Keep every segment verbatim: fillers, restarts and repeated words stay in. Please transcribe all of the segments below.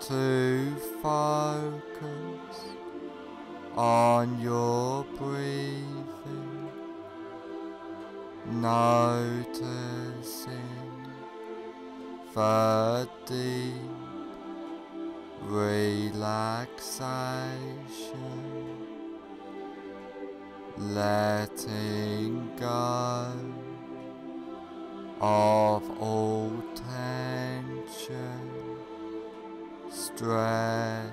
to focus on your breathing, noticing the deep relaxation, letting go of all tension, stress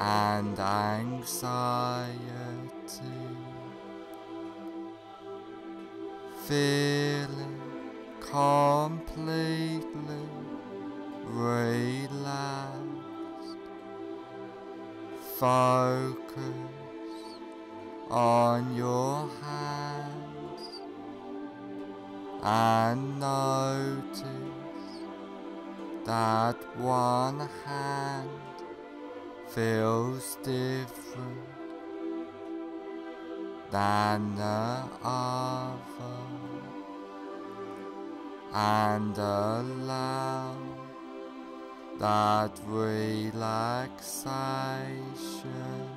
and anxiety, feeling completely relaxed. Focus on your hands and notice that one hand feels different than the other, and allow that relaxation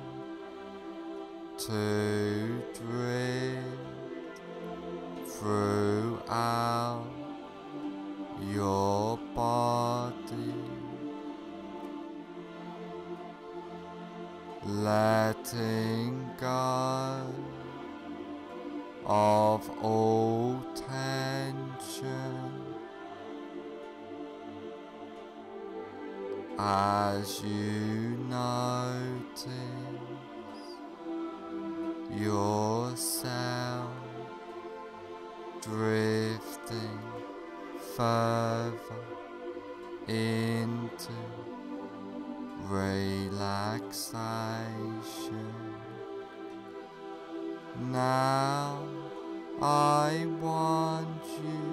to drift throughout your body, letting go of all tension as you notice yourself drifting further into relaxation. Now I want you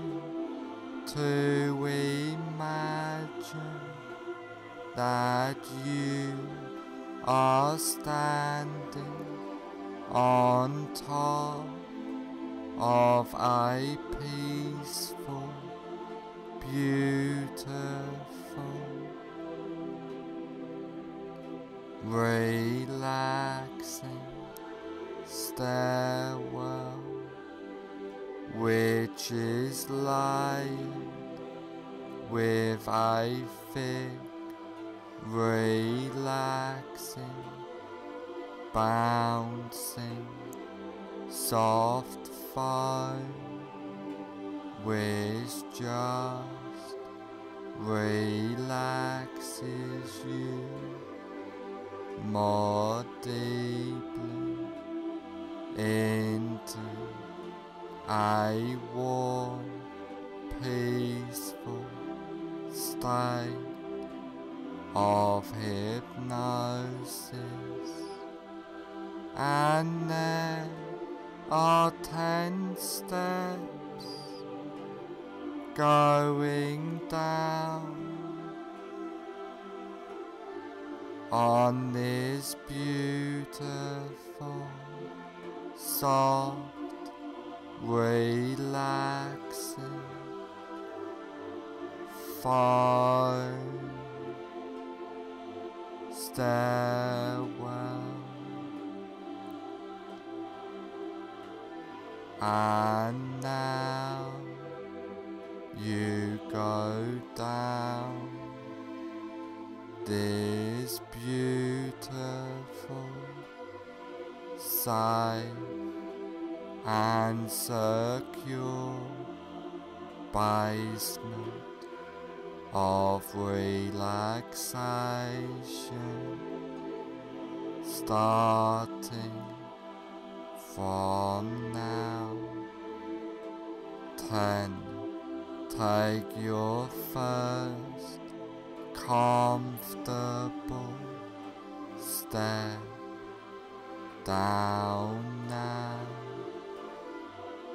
to imagine that you are standing on top of a peaceful, beautiful, relaxing stairwell, which is lined with a thick, relaxing, bouncing, soft foam, which just relaxes you more deeply into a warm, peaceful state of hypnosis. And there are ten steps going down on this beautiful, soft, relaxing foam stairwell, and now you go down this beautiful, safe and secure basement of relaxation, starting from now. Ten Take your first comfortable step down now,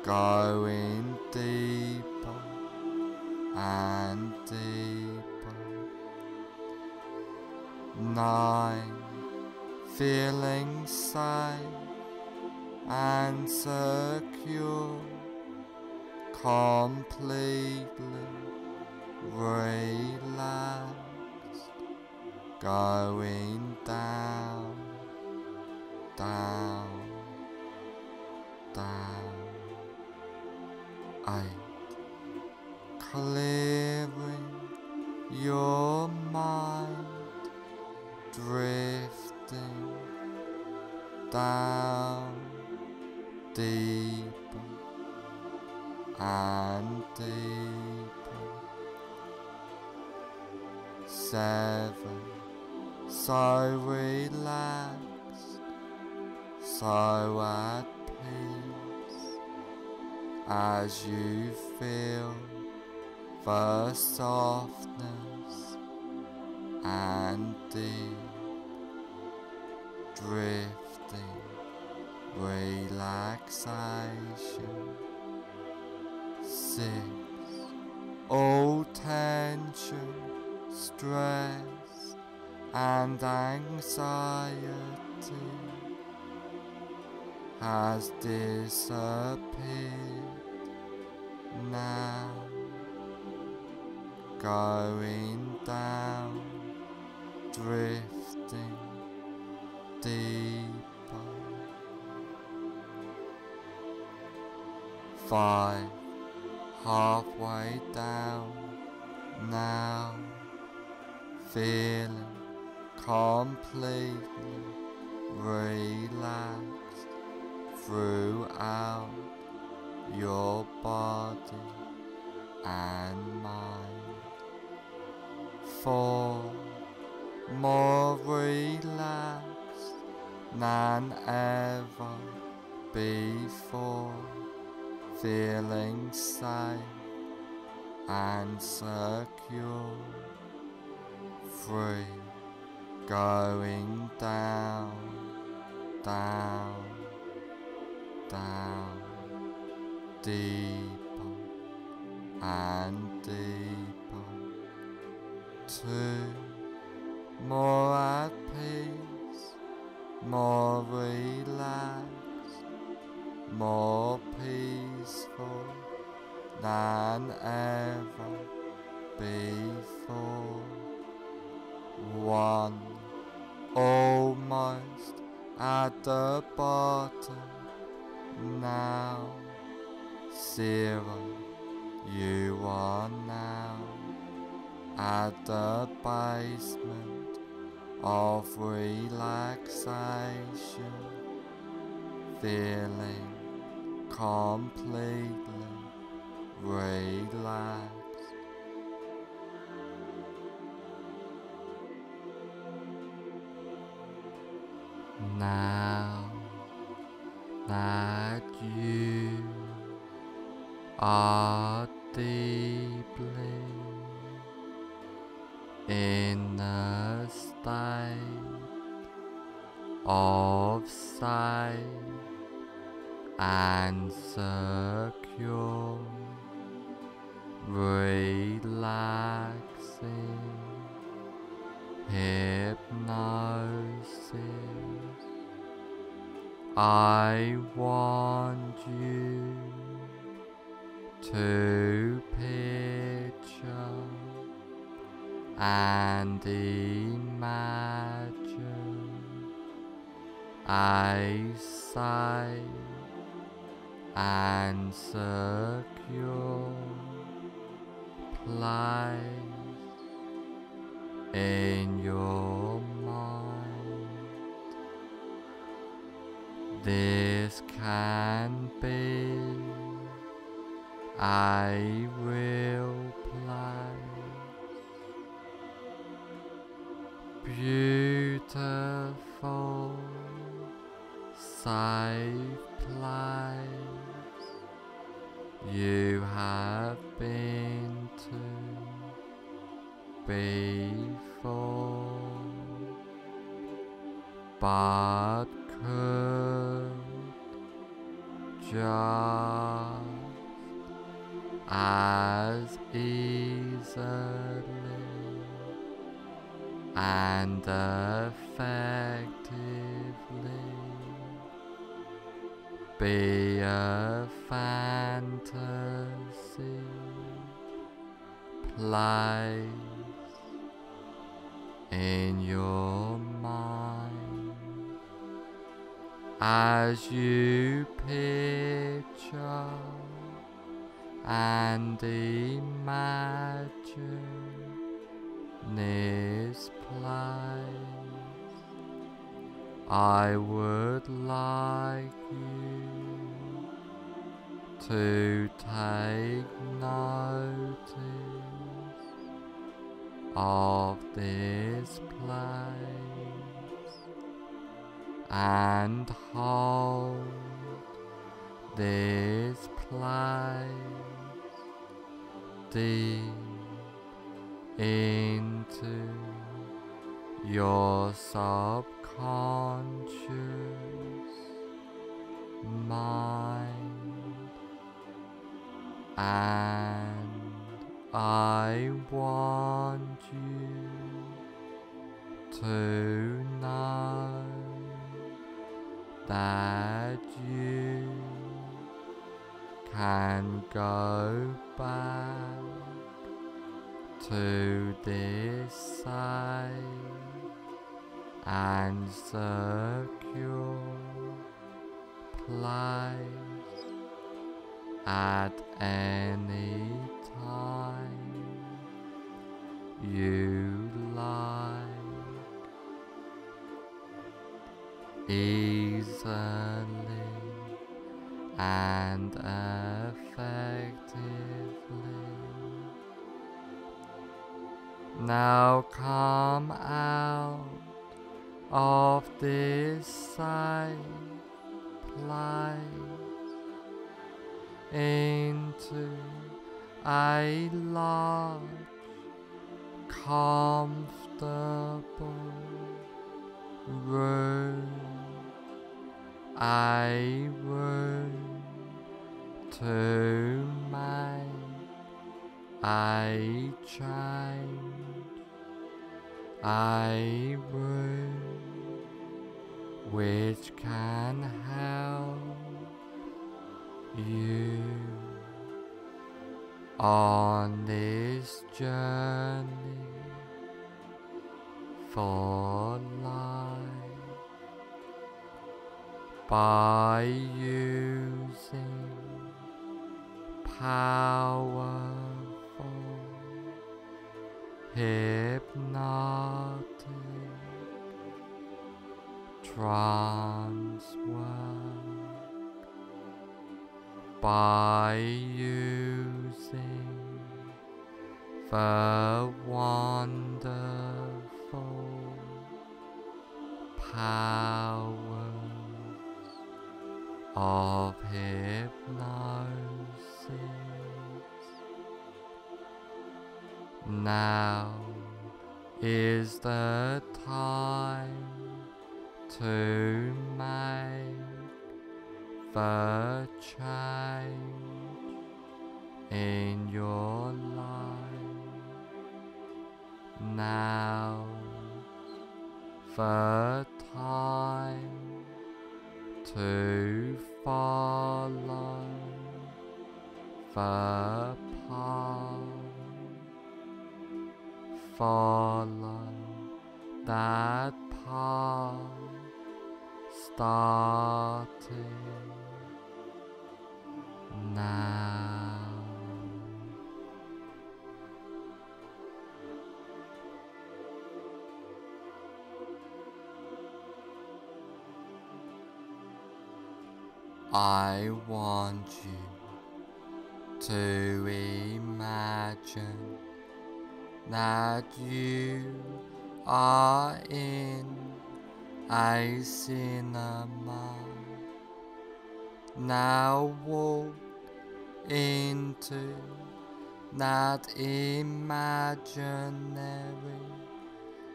going deeper and deeper. Nine, feeling safe and secure, completely relaxed, going down, down, down. Eight, clearing your mind, drifting down deeper and deeper. Seven, so relaxed, so at peace, as you feel the softness and deep drifting relaxation. Six, all tension, stress and anxiety has disappeared now, going down, drifting deeper. Five, halfway down now, feeling completely relaxed throughout your body and mind. Four, more relaxed than ever before, feeling safe and secure. Three, going down, down, down, deeper and deeper. Two, more at peace, more relaxed, more peaceful than ever before. One, almost at the bottom now. Zero, you are now at the basement of relaxation, feeling completely relaxed. Now that you are deeply in a state of safe and secure relaxing hypnosis, I want you to picture and imagine a safe and secure place in your mind. This can be a real place, beautiful, safe place you have been faithful, but could just as easily and effectively be a fantasy place in your mind as you picture and imagine this place. I would like you to take notice of this place and hold this place deep into your subconscious mind, and I want you to know that you can go back to this side and secure place at any time you like, easily and effectively. Now come out of this safe place into a large, comfortable room, a room to make a change, a room which can help you on this journey for life by using powerful hypnotic trance work, by using the wonderful powers of hypnosis. Now is the time to make the change in your life. Now the time to follow the path, follow that path starting now. I want you to imagine that you are in a cinema. Now walk into that imaginary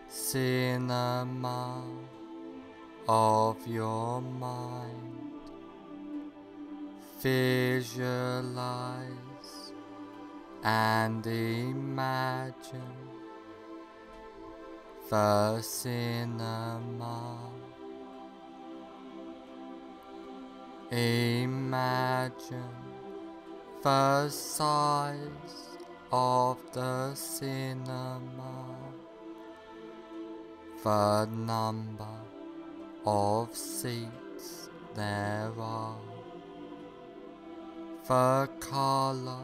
cinema of your mind. Visualize and imagine the cinema. Imagine the size of the cinema, the number of seats there are, the color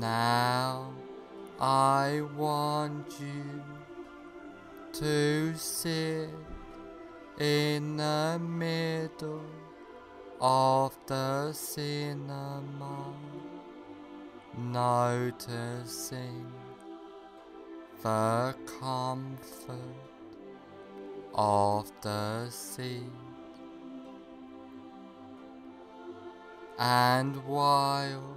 Now I want you to sit in the middle of the cinema, noticing the comfort of the seat, and while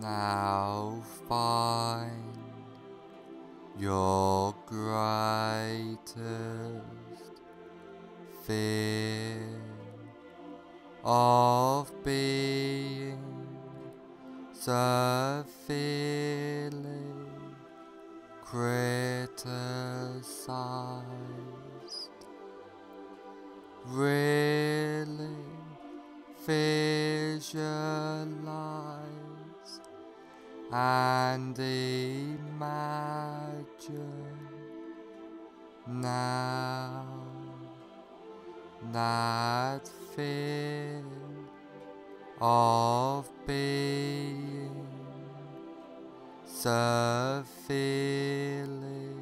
Now find your greatest fear of being severely criticized. Really visualize and imagine now that fear of being severely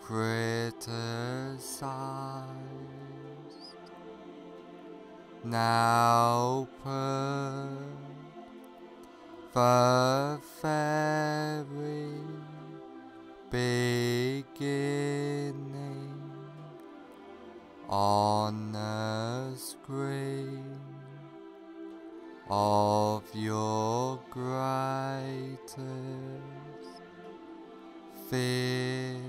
criticized. Now put the very beginning on the screen of your greatest fear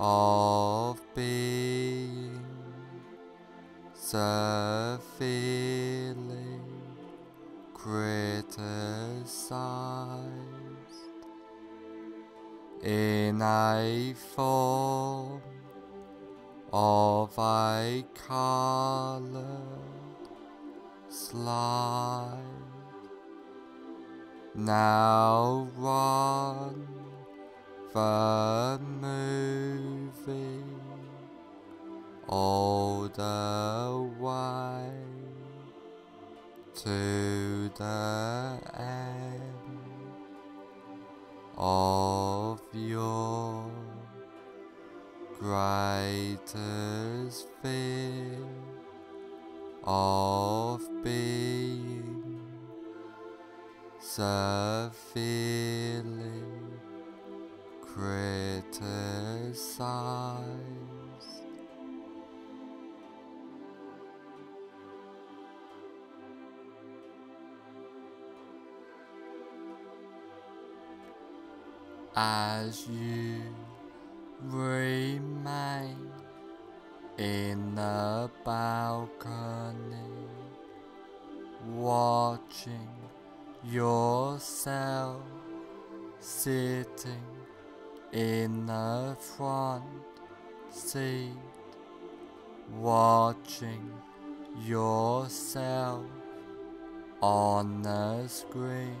of being severely criticized, in a form of vicolored slide. Now run the moving all the way to the end of your greatest fear of being severely criticized. As you remain in the balcony, watching yourself sitting in the front seat, watching yourself on the screen.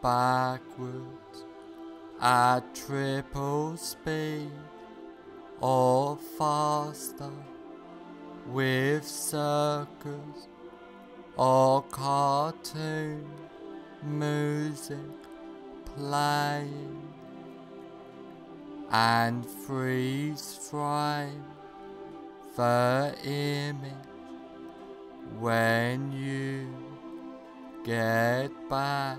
backwards at triple speed or faster, with circus or cartoon music playing, and freeze frame the image when you get back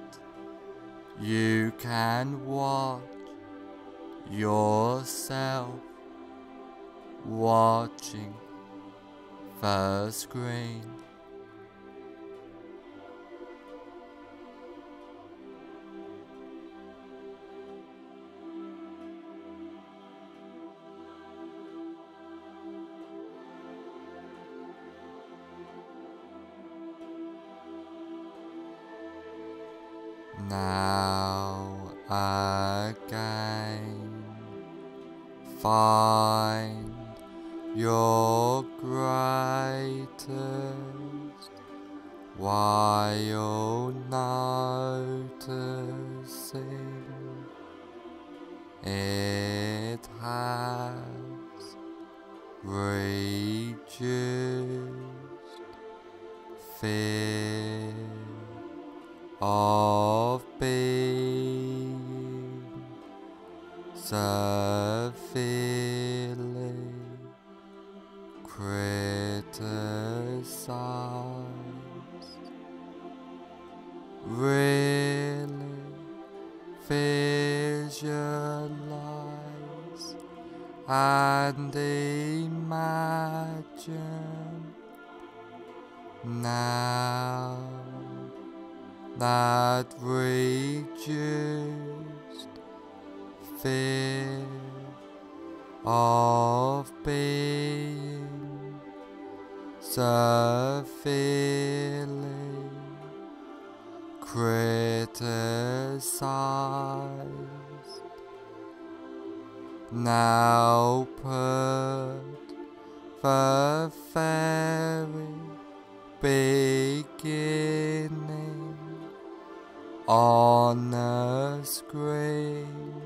you can watch yourself watching the screen. Now again, find your brightest, while noticing it has reduced fear of being severely criticized. Really visualize and imagine now that reduced fear of being severely criticized. Now put the very beginning on a screen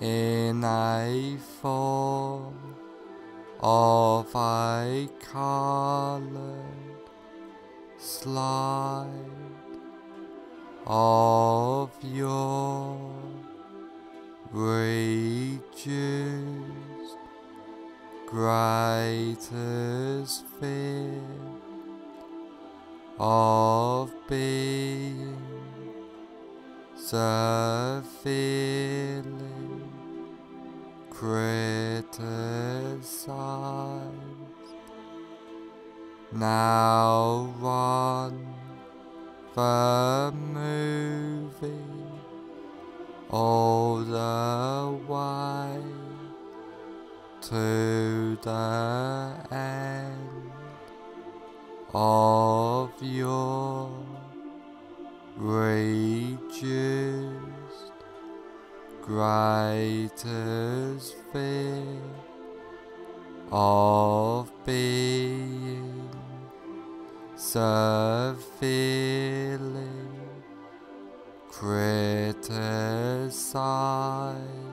in a form of a colored slide of your reduced greatest fear of being severely criticized. Now run the movie all the way to the end of your reduced greatest fear of being severely criticized.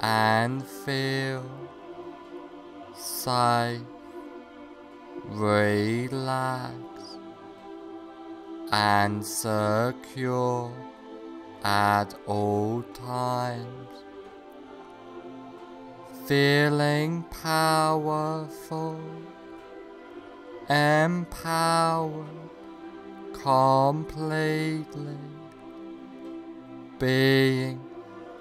and feel safe, relaxed and secure at all times, feeling powerful, empowered completely, being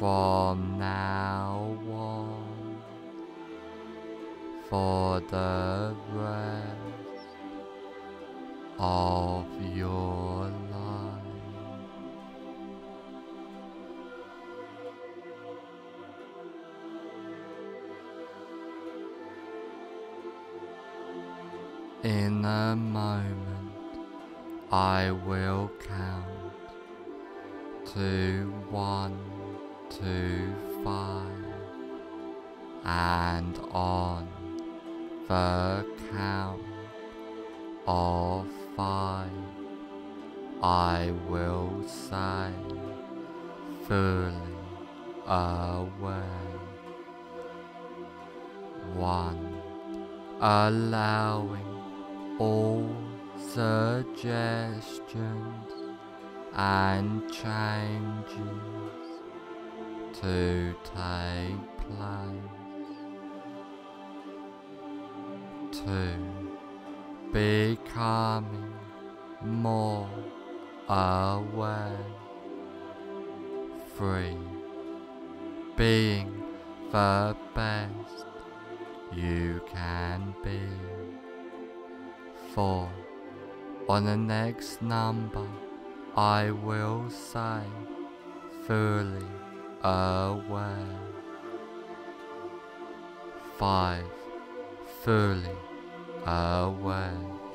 from now on for the rest of your life. In a moment, I will count to one, two, five, and on the count of five, I will say, fully aware. One, allowing all suggestions and changes to take place. Two, becoming more aware. Three, being the best you can be. Four, on the next number I will say, fully aware. Five, fully aware.